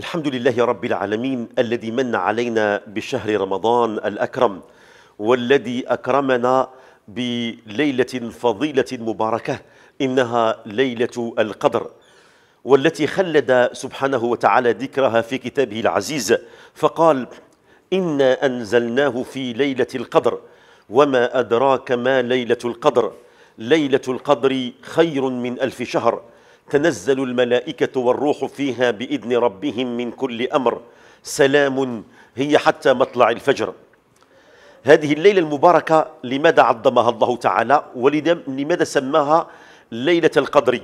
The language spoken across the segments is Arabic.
الحمد لله رب العالمين الذي من علينا بشهر رمضان الأكرم، والذي أكرمنا بليلة فضيلة مباركة إنها ليلة القدر، والتي خلد سبحانه وتعالى ذكرها في كتابه العزيز فقال: إنا أنزلناه في ليلة القدر وما أدراك ما ليلة القدر، ليلة القدر خير من 1000 شهر، تنزل الملائكة والروح فيها بإذن ربهم من كل أمر، سلام هي حتى مطلع الفجر. هذه الليلة المباركة لماذا عظمها الله تعالى ولماذا سماها ليلة القدر؟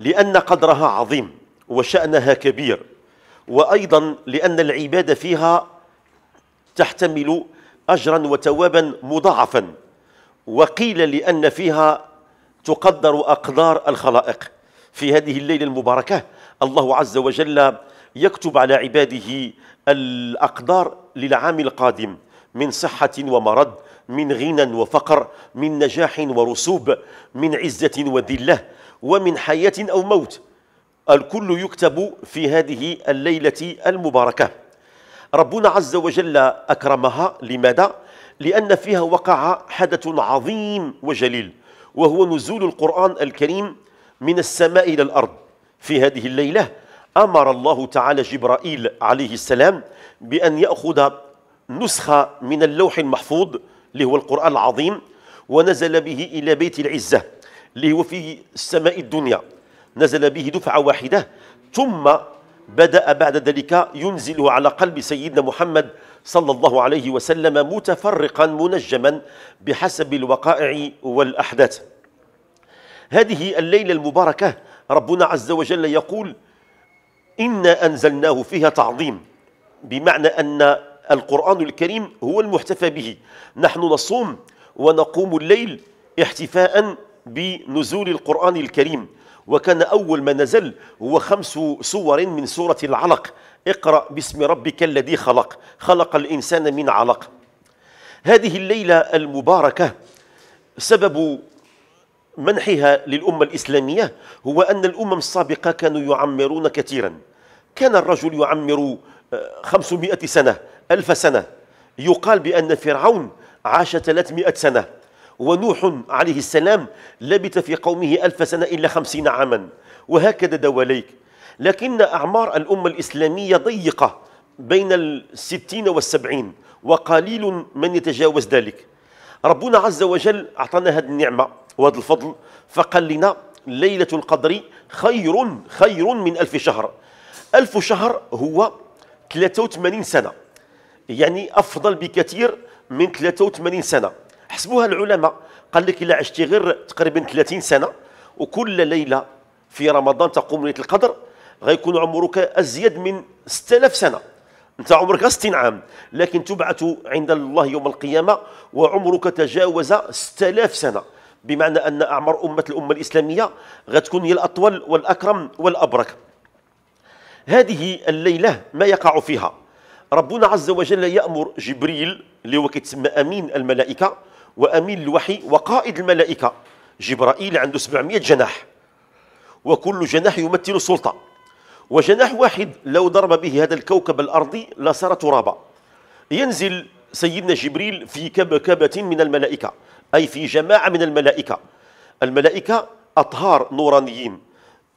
لأن قدرها عظيم وشأنها كبير، وأيضا لأن العبادة فيها تحتمل أجرا وتوابا مضاعفا، وقيل لأن فيها تقدر أقدار الخلائق. في هذه الليلة المباركة الله عز وجل يكتب على عباده الأقدار للعام القادم من صحة ومرض، من غنى وفقر، من نجاح ورسوب، من عزة وذلة، ومن حياة أو موت، الكل يكتب في هذه الليلة المباركة. ربنا عز وجل أكرمها لماذا؟ لأن فيها وقع حدث عظيم وجليل، وهو نزول القرآن الكريم من السماء إلى الأرض. في هذه الليلة أمر الله تعالى جبرائيل عليه السلام بأن يأخذ نسخة من اللوح المحفوظ اللي هو القرآن العظيم، ونزل به إلى بيت العزة اللي هو في السماء الدنيا، نزل به دفعة واحدة، ثم بدأ بعد ذلك ينزله على قلب سيدنا محمد صلى الله عليه وسلم متفرقا منجما بحسب الوقائع والأحداث. هذه الليلة المباركة ربنا عز وجل يقول: إنا أنزلناه فيها تعظيم، بمعنى أن القرآن الكريم هو المحتفى به، نحن نصوم ونقوم الليل احتفاء بنزول القرآن الكريم. وكان أول ما نزل هو 5 سور من سورة العلق: اقرأ باسم ربك الذي خلق، خلق الإنسان من علق. هذه الليلة المباركة سبب منحها للأمة الإسلامية هو أن الأمم السابقة كانوا يعمرون كثيرا، كان الرجل يعمر 500 سنة، 1000 سنة. يقال بأن فرعون عاش 300 سنة، ونوح عليه السلام لبث في قومه 1000 سنة إلا 50 عاما، وهكذا دواليك. لكن أعمار الأمة الإسلامية ضيقة، بين 60 و70، وقليل من يتجاوز ذلك. ربنا عز وجل أعطانا هذه النعمة وهذا الفضل، فقال لنا ليلة القدر خير من 1000 شهر. 1000 شهر هو 83 سنة، يعني أفضل بكثير من 83 سنة. حسبوها العلماء، قال لك إلا عشتي غير تقريبا 30 سنة وكل ليلة في رمضان تقوم ليلة القدر، غيكون عمرك أزيد من 6000 سنة، أنت عمرك 60 عام، لكن تبعث عند الله يوم القيامة وعمرك تجاوز 6000 سنة، بمعنى أن أعمار الأمة الإسلامية غتكون هي الأطول والأكرم والأبرك. هذه الليلة ما يقع فيها، ربنا عز وجل يأمر جبريل اللي هو كيتسمى أمين الملائكة وأمين الوحي وقائد الملائكة. جبرائيل عنده 700 جناح، وكل جناح يمثل سلطة، وجناح واحد لو ضرب به هذا الكوكب الأرضي لصار ترابا. ينزل سيدنا جبريل في كبكبة من الملائكة، أي في جماعة من الملائكة. الملائكة أطهار نورانيين،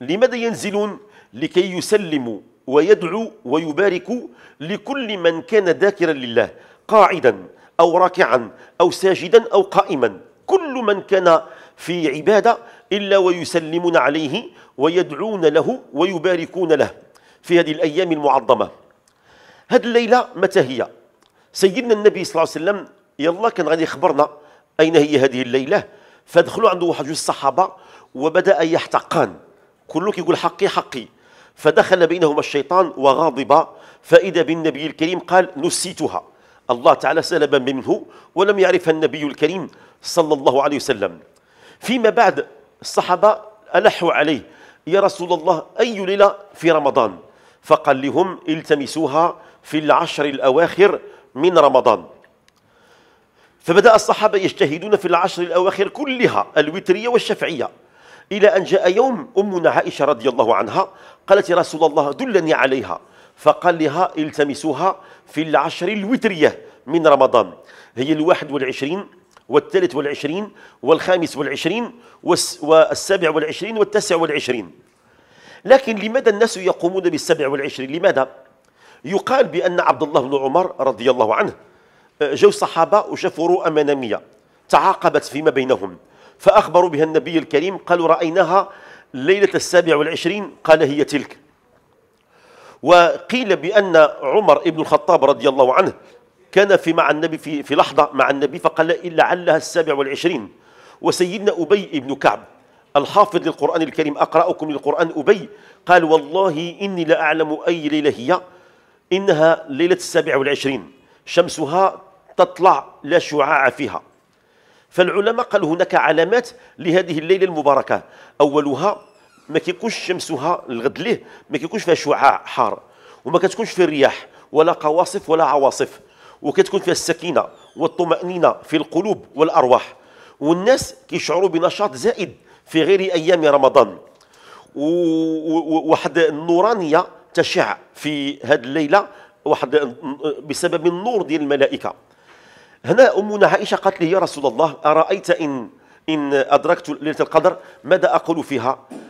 لماذا ينزلون؟ لكي يسلموا ويدعو ويبارك لكل من كان ذاكرا لله، قاعدا أو راكعا أو ساجدا أو قائما، كل من كان في عبادة إلا ويسلمون عليه ويدعون له ويباركون له في هذه الأيام المعظمة. هذه الليلة متى هي؟ سيدنا النبي صلى الله عليه وسلم يلا كان غادي يخبرنا أين هي هذه الليلة، فدخلوا عنده واحد الصحابة وبدأ يحتقان، كله يقول حقي حقي، فدخل بينهما الشيطان وغاضب، فإذا بالنبي الكريم قال: نسيتها. الله تعالى سلب منه ولم يعرفها النبي الكريم صلى الله عليه وسلم. فيما بعد الصحابة ألحوا عليه: يا رسول الله، أي ليلة في رمضان؟ فقال لهم: التمسوها في ال10 الأواخر من رمضان. فبدأ الصحابة يجتهدون في ال10 الأواخر كلها، الوترية والشفعية. إلى أن جاء يوم أمنا عائشة رضي الله عنها قالت يا رسول الله دلني عليها، فقال لها التمسوها في العشر الوترية من رمضان، هي 21 وال23 وال25 وال27 وال29. لكن لماذا الناس يقومون بال27؟ لماذا؟ يقال بأن عبد الله بن عمر رضي الله عنه جو الصحابة وشافوا رؤى منامية تعاقبت فيما بينهم، فأخبروا بها النبي الكريم قالوا رأيناها ليلة 27، قال هي تلك. وقيل بأن عمر بن الخطاب رضي الله عنه كان مع النبي في لحظة مع النبي فقال لعلها 27. وسيدنا أبي بن كعب الحافظ للقرآن الكريم، أقرأكم للقرآن أبي، قال والله إني لا أعلم أي ليلة هي، إنها ليلة 27 شمسها تطلع لا شعاع فيها. فالعلماء قالوا هناك علامات لهذه الليلة المباركة، أولها ما كيكونش شمسها الغد ليه ما كيكونش فيها شعاع حار، وما كتكونش فيها الرياح ولا قواصف ولا عواصف، وكتكون فيها السكينة والطمأنينة في القلوب والأرواح، والناس كيشعروا بنشاط زائد في غير أيام رمضان، وواحد النورانية تشع في هذه الليلة واحد بسبب النور ديال الملائكة. هنا أمنا عائشة قالت لي يا رسول الله أرأيت إن أدركت ليلة القدر ماذا أقول فيها؟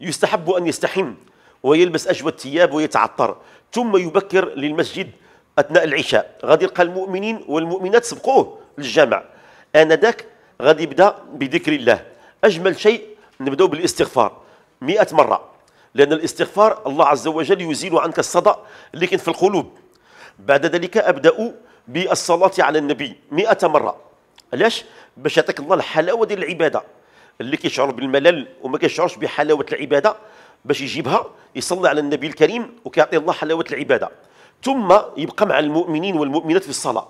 يستحب ان يستحم ويلبس اجود الثياب ويتعطر، ثم يبكر للمسجد اثناء العشاء. غادي يلقى المؤمنين والمؤمنات سبقوه للجامع، انذاك غادي يبدا بذكر الله. اجمل شيء نبداو بالاستغفار 100 مره، لان الاستغفار الله عز وجل يزيل عنك الصدأ اللي كاين في القلوب. بعد ذلك أبدأ بالصلاة على النبي 100 مرة. علاش؟ باش يعطيك الله الحلاوة ديال العبادة، اللي كيشعر بالملل وما كيشعرش بحلاوة العبادة باش يجيبها يصلي على النبي الكريم وكيعطي الله حلاوة العبادة. ثم يبقى مع المؤمنين والمؤمنات في الصلاة،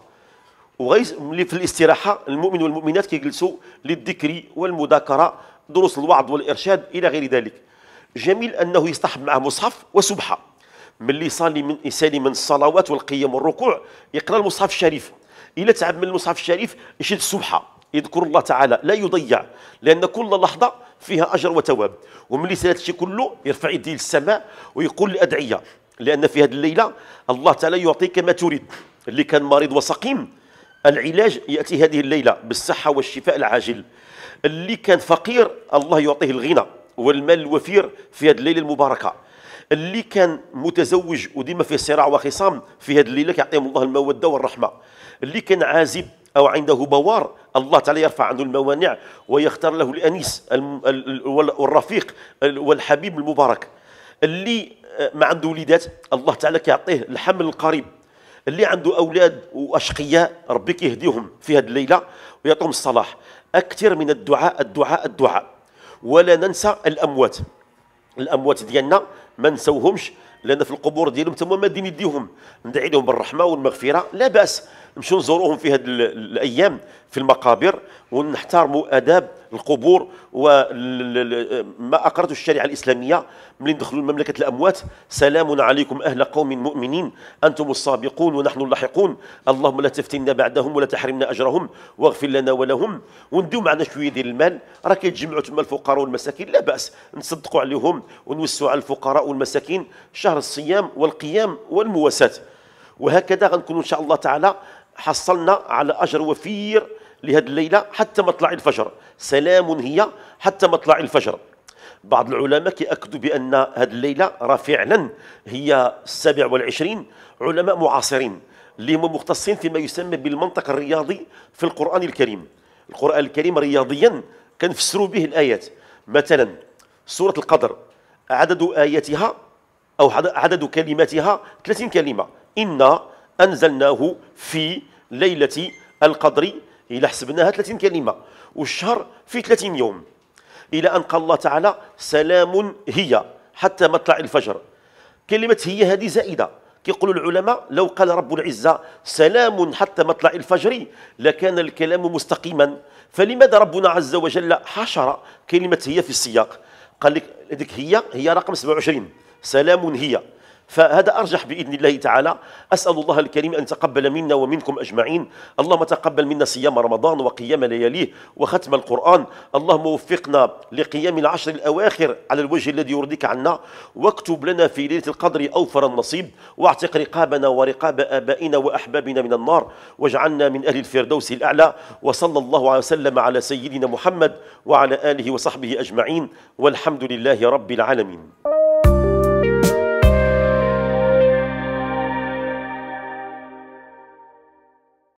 وغير في الاستراحة المؤمن والمؤمنات كيجلسوا للذكر والمذاكرة، دروس الوعظ والإرشاد إلى غير ذلك. جميل أنه يصطحب معه مصحف وسبحة، ملي يسالي من الصلوات والقيام والركوع يقرا المصحف الشريف، الا تعب من المصحف الشريف يشد السبحه يذكر الله تعالى، لا يضيع لان كل لحظه فيها اجر وتواب. وملي سالات هادشي كله يرفع يديه للسماء ويقول الادعيه، لان في هذه الليله الله تعالى يعطيك ما تريد. اللي كان مريض وسقيم العلاج ياتي هذه الليله بالصحه والشفاء العاجل، اللي كان فقير الله يعطيه الغنى والمال الوفير في هذه الليله المباركه، اللي كان متزوج وديما فيه صراع وخصام في هذه الليله كيعطيهم الله الموده والرحمه، اللي كان عازب او عنده بوار الله تعالى يرفع عنه الموانع ويختار له الانيس والرفيق والحبيب المبارك، اللي ما عنده وليدات الله تعالى كيعطيه الحمل القريب، اللي عنده اولاد واشقياء ربي كيهديهم في هذه الليله ويعطيهم الصلاح. اكثر من الدعاء الدعاء الدعاء، ولا ننسى الاموات. الاموات ديالنا ما نسوهمش، لان في القبور ديالهم تما مادين يديهم، ندعي لهم بالرحمه والمغفره، لا باس نمشيو نزوروهم في هذه الايام في المقابر، ونحترموا اداب القبور وما اقرته الشريعه الاسلاميه. ملي ندخلوا لمملكه الاموات سلام عليكم اهل قوم مؤمنين انتم السابقون ونحن اللاحقون، اللهم لا تفتنا بعدهم ولا تحرمنا اجرهم واغفر لنا ولهم. ونديو معنا شويه ديال المال، راه كيتجمعوا تما الفقراء والمساكين، لا باس نصدقوا عليهم ونوسعوا على الفقراء والمساكين، شهر الصيام والقيام والمواساه. وهكذا غنكون ان شاء الله تعالى حصلنا على اجر وفير لهذه الليله حتى مطلع الفجر. سلام هي حتى مطلع الفجر. بعض العلماء كيأكدوا بان هذه الليله راه فعلا هي 27. علماء معاصرين اللي هم مختصين فيما يسمى بالمنطق الرياضي في القران الكريم. القران الكريم رياضيا كنفسروا به الايات، مثلا سوره القدر عدد اياتها او عدد كلماتها 30 كلمه. إنا أنزلناه في ليلة القدر، إلا حسبناها 30 كلمة، والشهر في 30 يوم. إلى أن قال الله تعالى سلام هي حتى مطلع الفجر. كلمة هي هذه زائدة. كيقولوا العلماء لو قال رب العزة سلام حتى مطلع الفجر لكان الكلام مستقيما، فلماذا ربنا عز وجل حشر كلمة هي في السياق؟ قال لك هذيك هي رقم 27 سلام هي. فهذا أرجح بإذن الله تعالى. أسأل الله الكريم أن تقبل منا ومنكم أجمعين. اللهم تقبل منا صيام رمضان وقيام لياليه وختم القرآن. اللهم وفقنا لقيام العشر الأواخر على الوجه الذي يرضيك عنا، واكتب لنا في ليلة القدر أوفر النصيب، واعتق رقابنا ورقاب آبائنا وأحبابنا من النار، واجعلنا من أهل الفردوس الأعلى. وصلى الله وسلم على سيدنا محمد وعلى آله وصحبه أجمعين، والحمد لله رب العالمين.